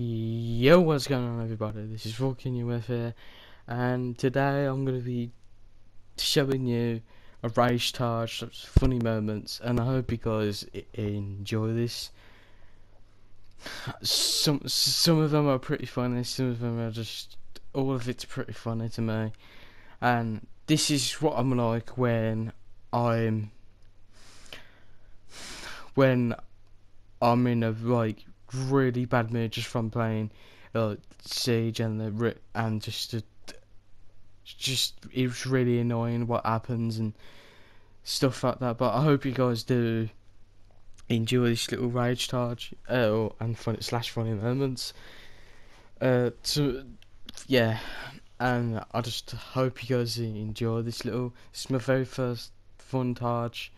Yo, what's going on everybody, this is Vulcan here, and today I'm going to be showing you a Ragetage, some funny moments, and I hope you guys enjoy this. Some of them are pretty funny, some of them are just, all of it's pretty funny to me, and this is what I'm like when I'm in a like really bad mood just from playing Siege, and it was really annoying what happens and stuff like that. But I hope you guys do enjoy this little Ragetage and funny moments. Yeah, and I just hope you guys enjoy this little. It's my very first Funtage,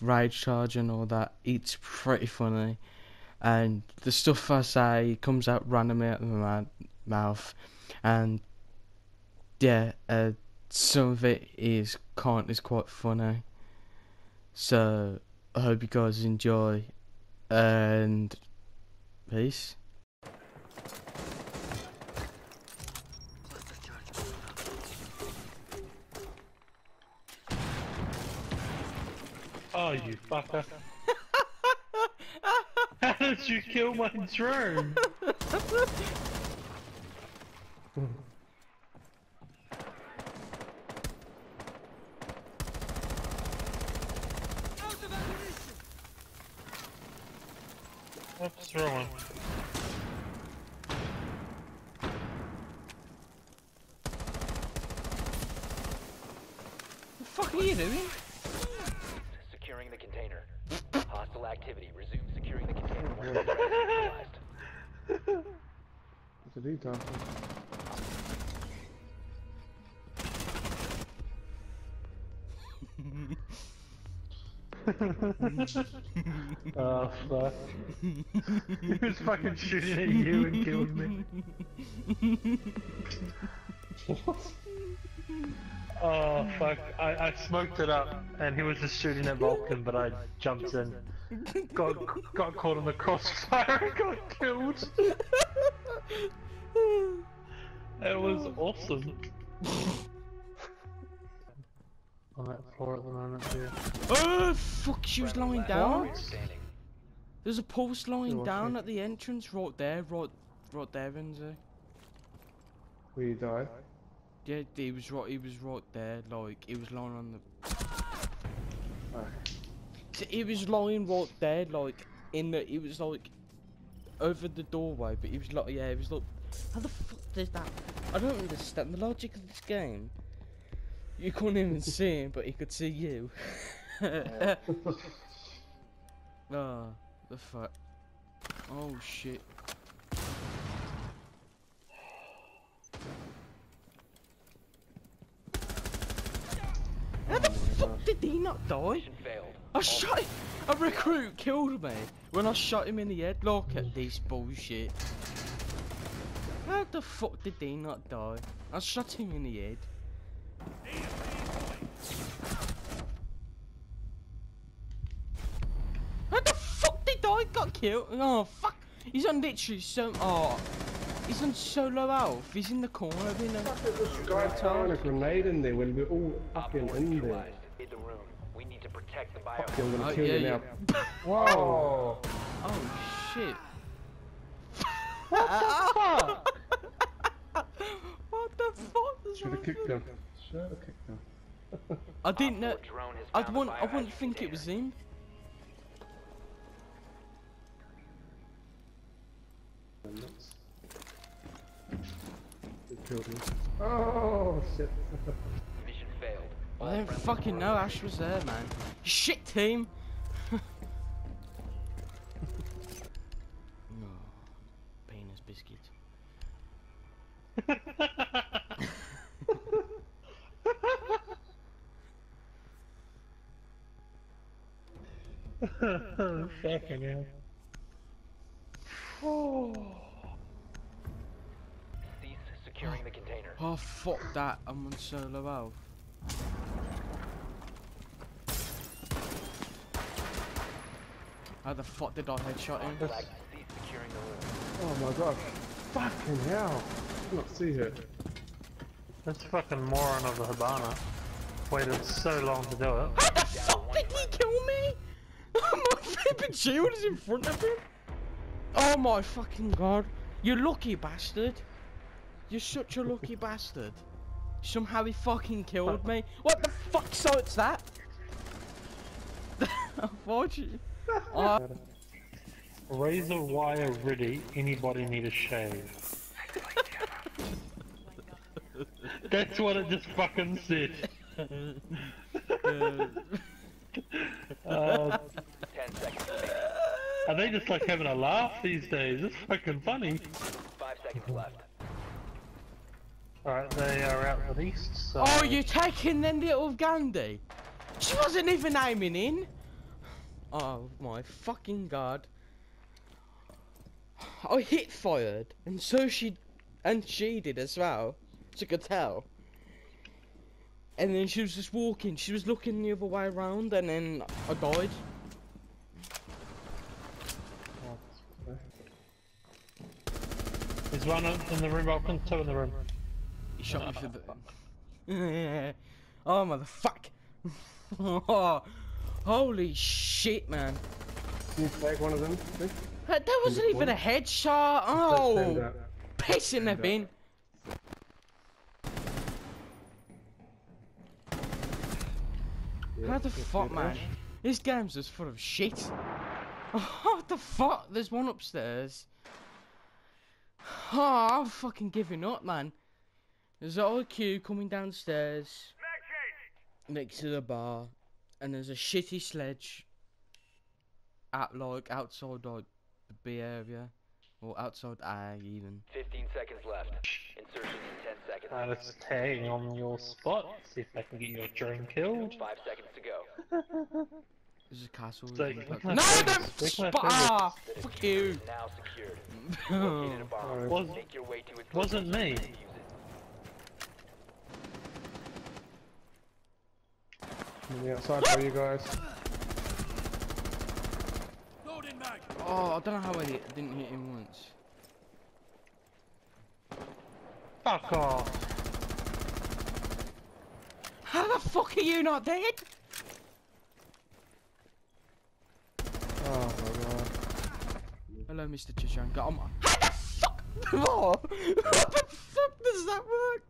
Ragetage and all that. It's pretty funny. And the stuff I say comes out randomly out of my mouth, and yeah, some of it is quite funny. So I hope you guys enjoy, and peace. Oh, you fucker! How did you kill my drone? What's throwing? The fuck are you doing? Securing the container. Hostile activity. Resume securing the container. It's a detour. Oh fuck. He was fucking shooting at you and killed me. What? Oh fuck, I smoked it up and he was just shooting at Vulcan, but I jumped in. Got caught in the crossfire and got killed. It was awesome. On that floor at the moment here. Oh fuck, she was lying down. There's a pulse lying down at the entrance right there, Renzo. Will you die? Yeah, he was right there, like, he was lying on the... Oh. So he was lying right there, like, he was, like, over the doorway, but he was, like, yeah, he was, like... How the fuck did that... I don't understand the logic of this game. You couldn't even see him, but he could see you. Oh. Oh, the fuck. Oh, shit. How the fuck did he not die? I shot him. A recruit killed me when I shot him in the head. Look at this bullshit. How the fuck did he not die? I shot him in the head. How the fuck did I got killed? Oh fuck. He's on literally so... Oh. He's on solo health, he's in the corner, isn't he? There's a guy throwing a grenade in there when we're all fucking in there. We need to protect the bio. I'm gonna kill you now. Whoa! Oh shit. What the fuck? What the fuck? Should've kicked him. I didn't know. I wouldn't think it was him. Oh shit. Mission failed. I don't fucking know Ash was there, man. Shit team. No. Penis biscuit. Fucking hell. Oh. Securing the container. Oh fuck that, I'm on solo health. How the fuck did I headshot him? Oh my god. Fucking hell. I cannot see her. This fucking moron of a Hibana waited so long to do it. How the fuck did he kill me? My flipping shield is in front of him. Oh my fucking god. You lucky bastard. You're such a lucky bastard. Somehow he fucking killed me. What the fuck? So it's that? Unfortunately. Razor wire ready. Anybody need a shave? That's what it just fucking said. Are they just like having a laugh these days? It's fucking funny. 5 seconds left. Alright, they are out with east, so... Oh, you're taking them little Gandhi? She wasn't even aiming in! Oh my fucking god. I hit fired, and so she did as well. She could tell. And then she was just walking, she was looking the other way around, and then I died. There's one in the room, Vulcan, two in the room. He shot me through the... Oh motherfuck! Oh, holy shit, man. Can you take one of them? Please? That wasn't even a headshot! Oh! Piss in the bin! How the fuck, man? This game's just full of shit. Oh, what the fuck? There's one upstairs. Oh, I'm fucking giving up, man. There's a little queue coming downstairs next to the bar, and there's a shitty sledge at like outside like the B area or outside A even. 15 seconds left. Insertion in 10 seconds. I was staying on your spot. See if I can get your drone killed. 5 seconds to go. There's a castle. So no, don't! Ah, fuck you! Wasn't me. On the outside for you guys. Oh, I don't know how I didn't hit him once. Fuck off! How the fuck are you not dead? Hello, Mr. Chichanka. Oh my. How the fuck? What? How the fuck does that work?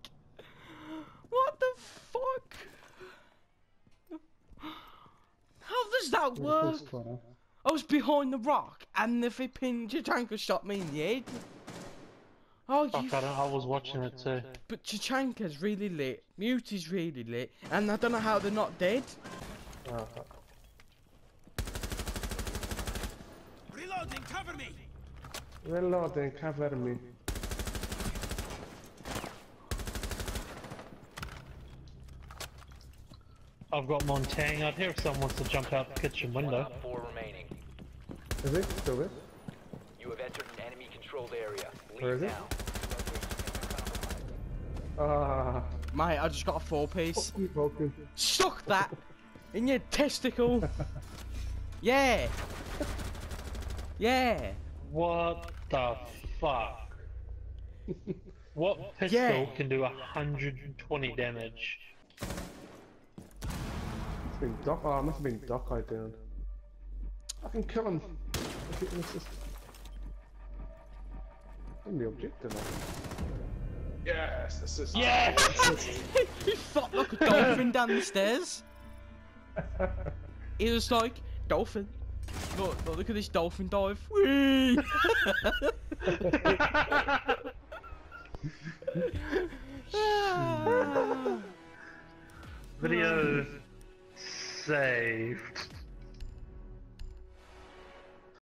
What the fuck? How does that work? I was behind the rock and the flipping Chichanka shot me in the head. Oh, fuck, you. I was watching it too. But Chichanka's really lit. Mute is really lit. And I don't know how they're not dead. Oh, fuck. Reloading, cover me! Reloading, cover me. I've got Montaigne out here if someone wants to jump out the kitchen window. 4 remaining. Is it? Still it? You have entered an enemy controlled area. Leave. Where is it? Mate, I just got a 4-piece. Stuck that! In your testicle! Yeah! Yeah! What the fuck? What pistol can do 120 damage? It's been Doc. Oh, I must have been Doc I down. I can kill him. I'm the objective. Yes! Assist. Yes! He fucked like a dolphin down the stairs. He was like, dolphin. Look, look at this dolphin dive. Whee! Video saved.